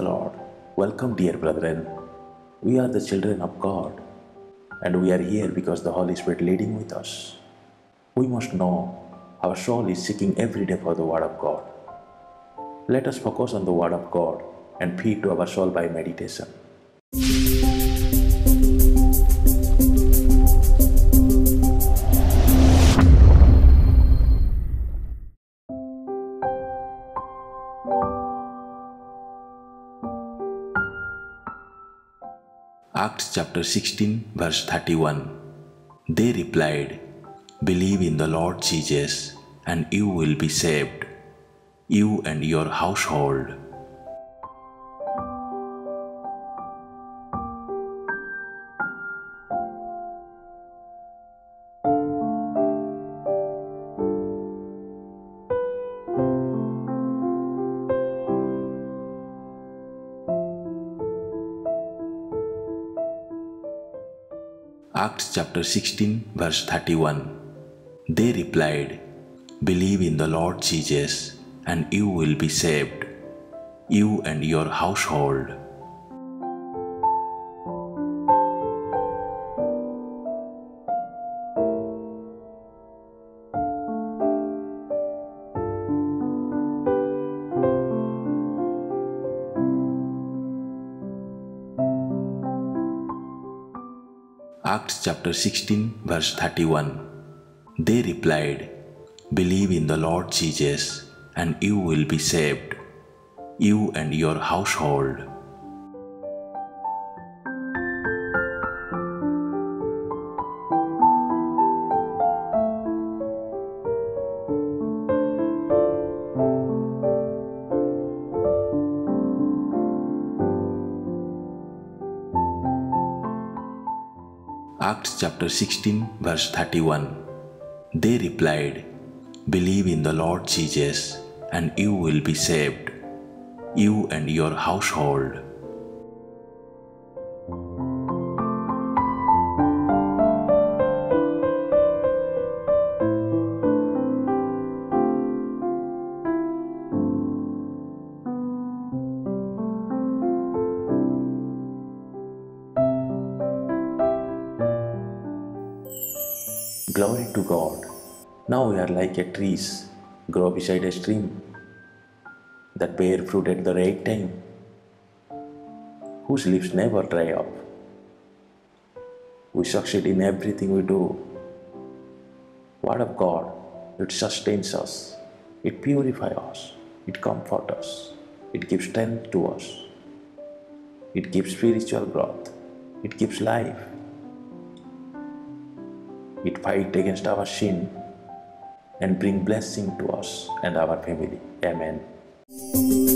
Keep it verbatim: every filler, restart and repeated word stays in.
the Lord. Welcome, dear brethren. We are the children of God, and we are here because the Holy Spirit leading with us. We must know our soul is seeking every day for the Word of God. Let us focus on the Word of God and feed to our soul by meditation. Acts chapter sixteen verse thirty-one. They replied, "Believe in the Lord Jesus, and you will be saved, you and your household." Acts chapter sixteen verse thirty-one. They replied, "Believe in the Lord Jesus, and you will be saved, you and your household." Acts chapter sixteen verse thirty-one. They replied, "Believe in the Lord Jesus, and you will be saved, you and your household." Acts chapter sixteen verse thirty-one. They replied, "Believe in the Lord Jesus, and you will be saved, you and your household." Glory to God. Now we are like a trees, grow beside a stream, that bear fruit at the right time, whose leaves never dry up. We succeed in everything we do. Word of God, it sustains us, it purifies us, it comforts us, it gives strength to us, it gives spiritual growth, it gives life. It fights against our sin and brings blessing to us and our family. Amen.